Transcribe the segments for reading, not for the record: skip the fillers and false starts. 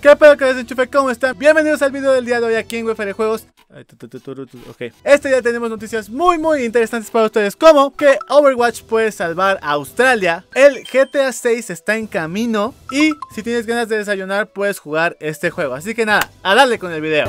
¿Qué pedo que les enchufe? ¿Cómo están? Bienvenidos al video del día de hoy aquí en Wefere Juegos. Ok, este día tenemos noticias muy interesantes para ustedes, como que Overwatch puede salvar a Australia, el GTA 6 está en camino y si tienes ganas de desayunar puedes jugar este juego. Así que nada, a darle con el video.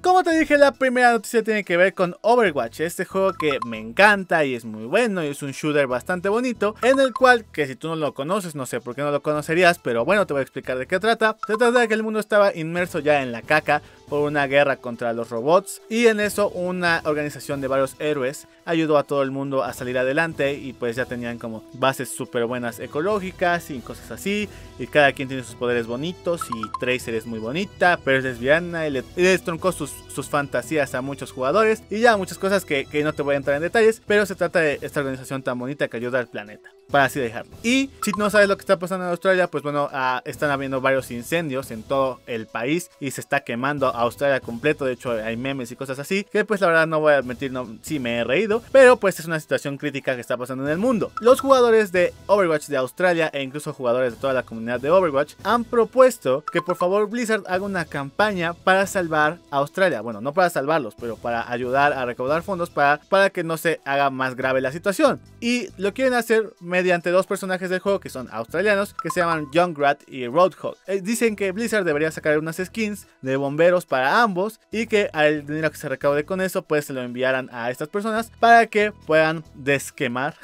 Como te dije, la primera noticia tiene que ver con Overwatch, este juego que me encanta y es muy bueno y es un shooter bastante bonito, en el cual, que si tú no lo conoces, no sé por qué no lo conocerías, pero bueno, te voy a explicar de qué trata. Se trata de que el mundo estaba inmerso ya en la caca por una guerra contra los robots, y en eso una organización de varios héroes ayudó a todo el mundo a salir adelante, y pues ya tenían como bases súper buenas ecológicas y cosas así, y cada quien tiene sus poderes bonitos, y Tracer es muy bonita, pero es lesbiana, y le troncó sus fantasías a muchos jugadores y ya muchas cosas que no te voy a entrar en detalles, pero se trata de esta organización tan bonita que ayuda al planeta, para así dejarlo. Y si no sabes lo que está pasando en Australia, pues bueno, están habiendo varios incendios en todo el país y se está quemando Australia completo. De hecho hay memes y cosas así, que pues la verdad no voy a admitir, sí me he reído, pero pues es una situación crítica que está pasando en el mundo. Los jugadores de Overwatch de Australia e incluso jugadores de toda la comunidad de Overwatch han propuesto que por favor Blizzard haga una campaña para salvar a Australia. Bueno, no para salvarlos, pero para ayudar a recaudar fondos para que no se haga más grave la situación. Y lo quieren hacer mediante dos personajes del juego que son australianos, que se llaman Junkrat y Roadhog. Dicen que Blizzard debería sacar unas skins de bomberos para ambos y que al dinero que se recaude con eso pues se lo enviaran a estas personas para que puedan desquemar,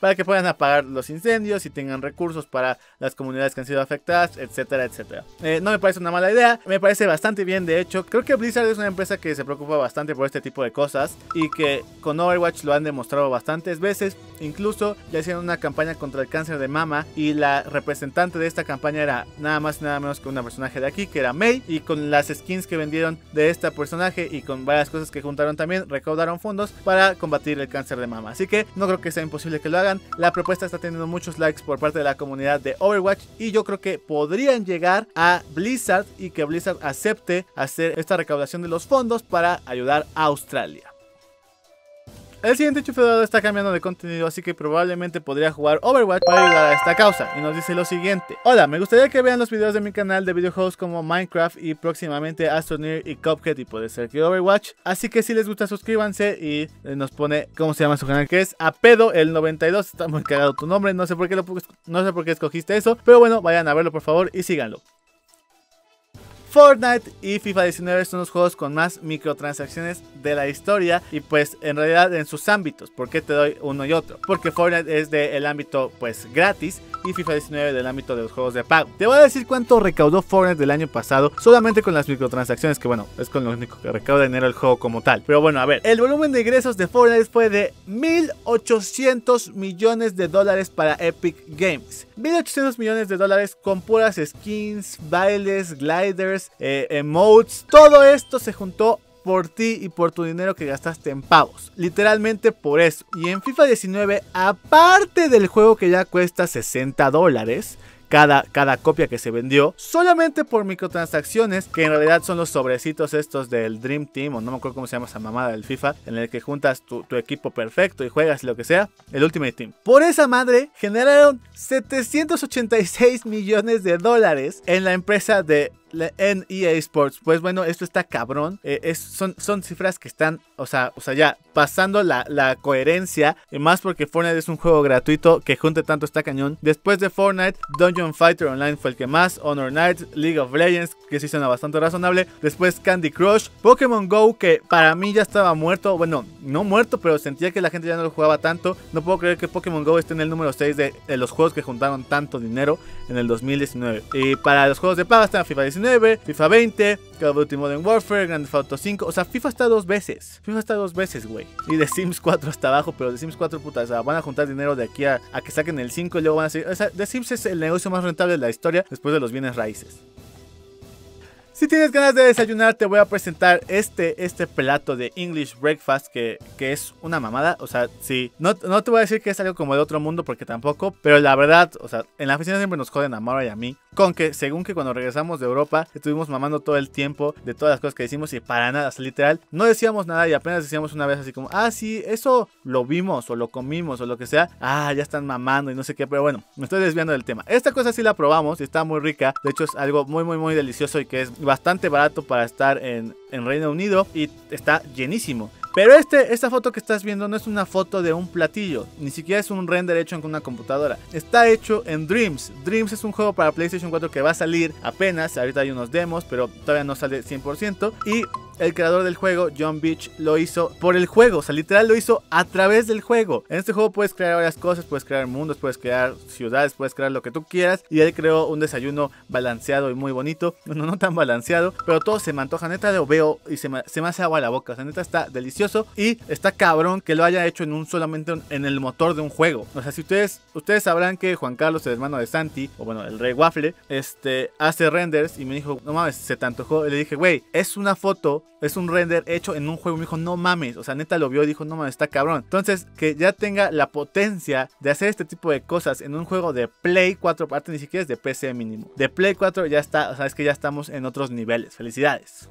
para que puedan apagar los incendios y tengan recursos para las comunidades que han sido afectadas, etcétera, etcétera. No me parece una mala idea, me parece bastante bien. De hecho, creo que Blizzard es una empresa que se preocupa bastante por este tipo de cosas y que con Overwatch lo han demostrado bastantes veces. Incluso le hicieron una campaña contra el cáncer de mama y la representante de esta campaña era nada más y nada menos que una personaje de aquí, que era Mei, y con las skins que vendieron de esta personaje y con varias cosas que juntaron también recaudaron fondos para combatir el cáncer de mama. Así que no creo que sea imposible que lo hagan. La propuesta está teniendo muchos likes por parte de la comunidad de Overwatch y yo creo que podrían llegar a Blizzard y que Blizzard acepte hacer esta recaudación de los fondos para ayudar a Australia. El siguiente chufeado está cambiando de contenido, así que probablemente podría jugar Overwatch para ayudar a esta causa, y nos dice lo siguiente. Hola, me gustaría que vean los videos de mi canal de videojuegos como Minecraft y próximamente Astroneer y Cuphead, y puede ser que Overwatch, así que si les gusta suscríbanse. Y nos pone, ¿cómo se llama su canal? Que es Apedoo el 92, está muy cagado tu nombre, no sé por qué escogiste eso, pero bueno, vayan a verlo por favor y síganlo. Fortnite y FIFA 19 son los juegos con más microtransacciones de la historia, y pues en realidad en sus ámbitos. ¿Por qué te doy uno y otro? Porque Fortnite es del ámbito pues gratis y FIFA 19 del ámbito de los juegos de pago. Te voy a decir cuánto recaudó Fortnite del año pasado solamente con las microtransacciones, que bueno, es con lo único que recauda dinero el juego como tal. Pero bueno, a ver, el volumen de ingresos de Fortnite fue de 1.800 millones de dólares para Epic Games. 1.800 millones de dólares con puras skins, bailes, gliders, emotes, todo esto se juntó por ti y por tu dinero que gastaste en pavos, literalmente por eso. Y en FIFA 19, aparte del juego que ya cuesta $60 cada copia que se vendió, solamente por microtransacciones, que en realidad son los sobrecitos estos del Dream Team, o no me acuerdo cómo se llama esa mamada del FIFA, en el que juntas tu equipo perfecto y juegas lo que sea, el Ultimate Team. Por esa madre generaron 786 millones de dólares en la empresa de EA Sports. Pues bueno, esto está cabrón. Son cifras que están, o sea ya pasando la coherencia, y más porque Fortnite es un juego gratuito, que junte tanto está cañón. Después de Fortnite, Dungeon Fighter Online fue el que más, Honor Knight, League of Legends, que sí suena bastante razonable, después Candy Crush, Pokémon Go, que para mí ya estaba muerto, bueno, no muerto, pero sentía que la gente ya no lo jugaba tanto. No puedo creer que Pokémon Go esté en el número 6 de los juegos que juntaron tanto dinero en el 2019, y para los juegos de paga está FIFA 19, FIFA 20, Call of Duty Modern Warfare, Grand Theft Auto 5, o sea, FIFA está dos veces, güey. Y The Sims 4 hasta abajo, pero The Sims 4, puta, o sea, van a juntar dinero de aquí a que saquen el 5 y luego van a seguir. O sea, The Sims es el negocio más rentable de la historia después de los bienes raíces. Si tienes ganas de desayunar, te voy a presentar este plato de English Breakfast que es una mamada. O sea, sí, no te voy a decir que es algo como de otro mundo porque tampoco, pero la verdad, o sea, en la oficina siempre nos joden a Mara y a mí con que según que cuando regresamos de Europa estuvimos mamando todo el tiempo de todas las cosas que hicimos y para nada, o sea, literal, no decíamos nada y apenas decíamos una vez así como, ah, sí, eso lo vimos o lo comimos o lo que sea, ah, ya están mamando y no sé qué, pero bueno, me estoy desviando del tema. Esta cosa sí la probamos y está muy rica, de hecho es algo muy, muy, muy delicioso y que es bastante barato para estar en Reino Unido y está llenísimo. Pero esta foto que estás viendo no es una foto de un platillo, ni siquiera es un render hecho en una computadora. Está hecho en Dreams. Dreams es un juego para PlayStation 4 que va a salir apenas, ahorita hay unos demos, pero todavía no sale 100%. Y el creador del juego, John Beach, lo hizo por el juego, o sea, literal lo hizo a través del juego. En este juego puedes crear varias cosas, puedes crear mundos, puedes crear ciudades, puedes crear lo que tú quieras. Y él creó un desayuno balanceado y muy bonito, bueno, no tan balanceado, pero todo se me antoja, neta lo veo y se me hace agua la boca, o sea, neta está delicioso. Y está cabrón que lo haya hecho en solamente en el motor de un juego. O sea, si ustedes sabrán que Juan Carlos, el hermano de Santi, o bueno, el Rey Waffle, hace renders y me dijo, no mames, se te antojó. Y le dije, güey, es una foto, es un render hecho en un juego. Y me dijo, no mames, o sea, neta lo vio y dijo, no mames, está cabrón. Entonces, que ya tenga la potencia de hacer este tipo de cosas en un juego de Play 4, aparte ni siquiera es de PC mínimo. De Play 4 ya está, o sea, es que ya estamos en otros niveles. Felicidades.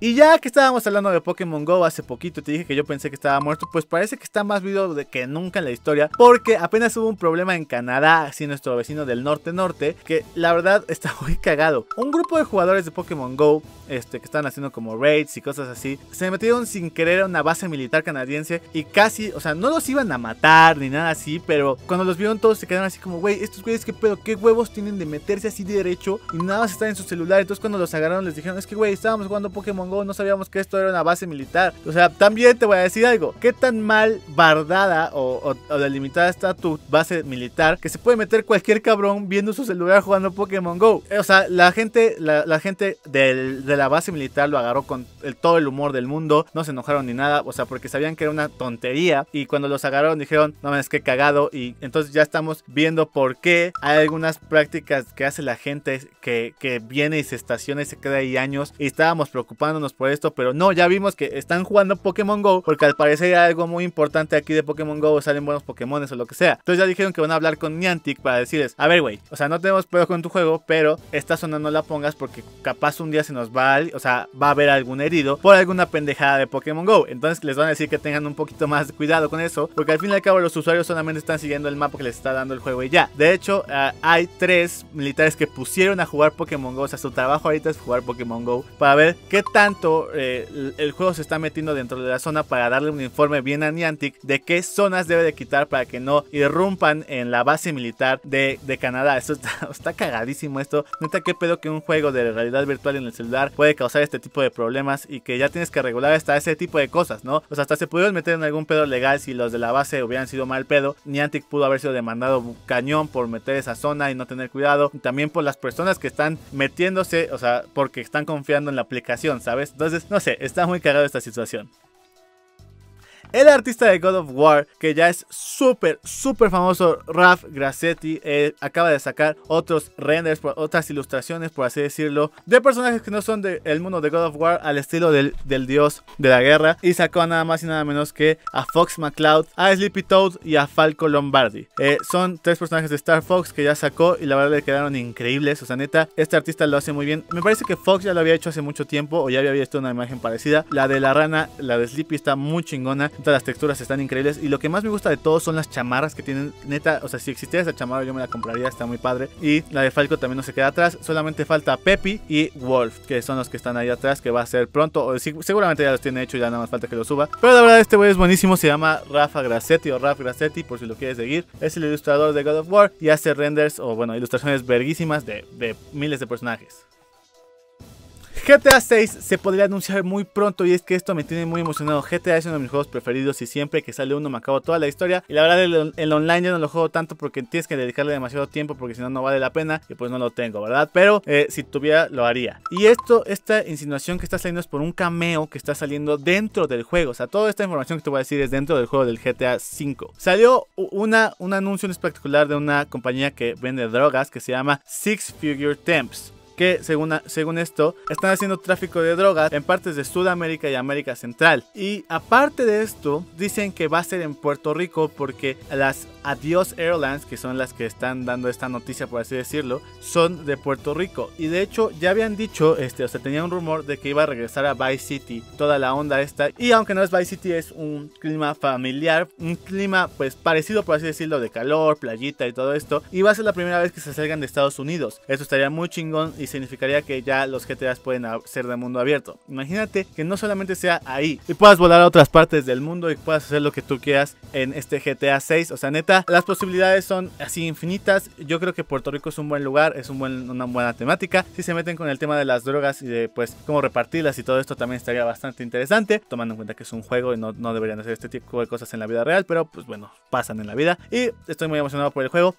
Y ya que estábamos hablando de Pokémon Go hace poquito, te dije que yo pensé que estaba muerto, pues parece que está más vivo que nunca en la historia, porque apenas hubo un problema en Canadá, así nuestro vecino del norte, que la verdad está muy cagado. Un grupo de jugadores de Pokémon Go, que están haciendo como raids y cosas así, se metieron sin querer a una base militar canadiense y casi, o sea, no los iban a matar ni nada así, pero cuando los vieron todos se quedaron así como, güey, estos güeyes qué pedo, qué huevos tienen de meterse así de derecho y nada más están en su celular. Entonces cuando los agarraron les dijeron, es que güey, estábamos jugando Pokémon Go, no sabíamos que esto era una base militar. O sea, también te voy a decir algo, qué tan mal bardada o delimitada está tu base militar que se puede meter cualquier cabrón viendo su celular jugando Pokémon Go. O sea, la gente de la base militar lo agarró con todo el humor del mundo, no se enojaron ni nada, o sea, porque sabían que era una tontería y cuando los agarraron dijeron, no mames, qué cagado. Y entonces ya estamos viendo por qué hay algunas prácticas que hace la gente que viene y se estaciona y se queda ahí años, y estábamos preocupándonos por esto, pero no, ya vimos que están jugando Pokémon Go, porque al parecer hay algo muy importante aquí de Pokémon Go, salen buenos Pokémones o lo que sea. Entonces ya dijeron que van a hablar con Niantic para decirles, a ver güey, o sea, no tenemos pedo con tu juego, pero esta zona no la pongas porque capaz un día se nos va, o sea, va a haber algún herido por alguna pendejada de Pokémon Go. Entonces les van a decir que tengan un poquito más de cuidado con eso, porque al fin y al cabo los usuarios solamente están siguiendo el mapa que les está dando el juego y ya. De hecho, hay 3 militares que pusieron a jugar Pokémon Go, o sea, su trabajo ahorita es jugar Pokémon Go para ver qué tan el juego se está metiendo dentro de la zona, para darle un informe bien a Niantic de qué zonas debe de quitar para que no irrumpan en la base militar de Canadá. Esto está cagadísimo esto. Neta, qué pedo que un juego de realidad virtual en el celular puede causar este tipo de problemas y que ya tienes que regular hasta ese tipo de cosas, ¿no? O sea, hasta se pudieron meter en algún pedo legal si los de la base hubieran sido mal pedo. Niantic pudo haber sido demandado cañón por meter esa zona y no tener cuidado. También por las personas que están metiéndose, o sea, porque están confiando en la aplicación, ¿sabes? Entonces, no sé, está muy cagado esta situación. El artista de God of War, que ya es súper, súper famoso, Raf Grassetti, acaba de sacar otros renders, otras ilustraciones, por así decirlo, de personajes que no son del mundo de God of War, al estilo del dios de la guerra. Y sacó nada más y nada menos que a Fox McCloud, a Sleepy Toad y a Falco Lombardi. Son 3 personajes de Star Fox que ya sacó y la verdad le quedaron increíbles. O sea, neta, este artista lo hace muy bien. Me parece que Fox ya lo había hecho hace mucho tiempo, o ya había visto una imagen parecida. La de la rana, la de Sleepy, está muy chingona. Entonces, las texturas están increíbles y lo que más me gusta de todo son las chamarras que tienen, neta, o sea, si existiera esa chamarra yo me la compraría, está muy padre. Y la de Falco también no se queda atrás, solamente falta Peppy y Wolf, que son los que están ahí atrás, que va a ser pronto, o seguramente ya los tiene hecho, ya nada más falta que lo suba. Pero la verdad este güey es buenísimo, se llama Rafa Grassetti o Raf Grassetti por si lo quieres seguir, es el ilustrador de God of War y hace renders, o bueno, ilustraciones verguísimas de miles de personajes. GTA 6 se podría anunciar muy pronto y es que esto me tiene muy emocionado. GTA es uno de mis juegos preferidos y siempre que sale uno me acabo toda la historia. Y la verdad el online ya no lo juego tanto porque tienes que dedicarle demasiado tiempo, porque si no, no vale la pena y pues no lo tengo, ¿verdad? Pero si tuviera lo haría. Y esta insinuación que está saliendo es por un cameo que está saliendo dentro del juego. O sea, toda esta información que te voy a decir es dentro del juego del GTA V. Salió un anuncio espectacular de una compañía que vende drogas que se llama Six Figure Temps. que según esto están haciendo tráfico de drogas en partes de Sudamérica y América Central. Y aparte de esto, dicen que va a ser en Puerto Rico porque las Adios Airlines, que son las que están dando esta noticia, por así decirlo, son de Puerto Rico. Y de hecho ya habían dicho, o sea, tenía un rumor de que iba a regresar a Vice City toda la onda esta. Y aunque no es Vice City, es un clima familiar, un clima pues parecido, por así decirlo, de calor, playita y todo esto. Y va a ser la primera vez que se salgan de Estados Unidos. Esto estaría muy chingón y significaría que ya los GTAs pueden ser de mundo abierto. Imagínate que no solamente sea ahí y puedas volar a otras partes del mundo y puedas hacer lo que tú quieras en este GTA 6. O sea, neta, las posibilidades son así infinitas. Yo creo que Puerto Rico es un buen lugar, es una buena temática. Si se meten con el tema de las drogas y de pues cómo repartirlas y todo esto, también estaría bastante interesante, tomando en cuenta que es un juego y no deberían hacer este tipo de cosas en la vida real, pero pues bueno, pasan en la vida y estoy muy emocionado por el juego.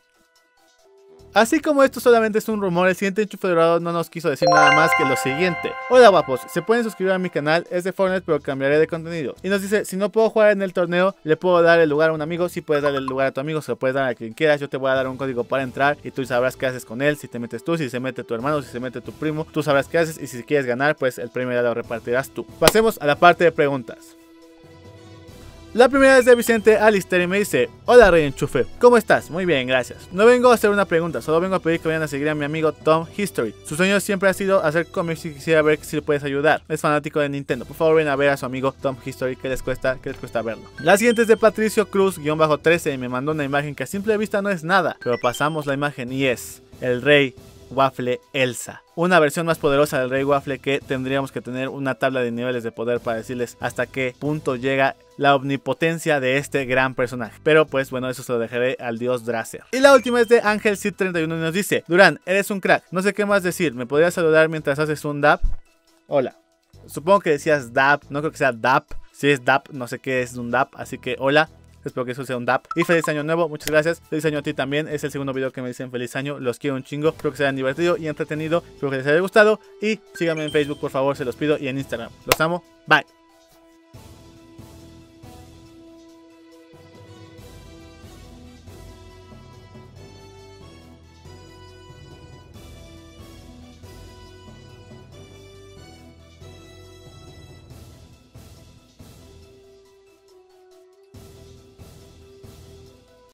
Así como esto solamente es un rumor, el siguiente enchufe dorado no nos quiso decir nada más que lo siguiente. Hola guapos, se pueden suscribir a mi canal, es de Fortnite pero cambiaré de contenido. Y nos dice, si no puedo jugar en el torneo, le puedo dar el lugar a un amigo. Si puedes darle el lugar a tu amigo, se lo puedes dar a quien quieras. Yo te voy a dar un código para entrar y tú sabrás qué haces con él. Si te metes tú, si se mete tu hermano, si se mete tu primo, tú sabrás qué haces. Y si quieres ganar, pues el premio ya lo repartirás tú. Pasemos a la parte de preguntas. La primera es de Vicente Alister y me dice: hola Rey Enchufe, ¿cómo estás? Muy bien, gracias. No vengo a hacer una pregunta, solo vengo a pedir que vayan a seguir a mi amigo Tom History. Su sueño siempre ha sido hacer cómics y quisiera ver si le puedes ayudar. Es fanático de Nintendo, por favor ven a ver a su amigo Tom History, que les cuesta verlo. La siguiente es de Patricio Cruz-13 y me mandó una imagen que a simple vista no es nada, pero pasamos la imagen y es el Rey Waffle Elsa. Una versión más poderosa del Rey Waffle, que tendríamos que tener una tabla de niveles de poder para decirles hasta qué punto llega la omnipotencia de este gran personaje. Pero pues bueno, eso se lo dejaré al dios Tracer. Y la última es de Ángel Cid 31 y nos dice: Durán, eres un crack, no sé qué más decir, ¿me podrías saludar mientras haces un dab? Hola. Supongo que decías dab, no creo que sea dab. Si es dab, no sé qué es un dab, así que hola. Espero que eso sea un dab. Y feliz año nuevo, muchas gracias. Feliz año a ti también. Es el segundo video que me dicen feliz año. Los quiero un chingo. Espero que se hayan divertido y entretenido. Espero que les haya gustado. Y síganme en Facebook, por favor, se los pido. Y en Instagram. Los amo. Bye.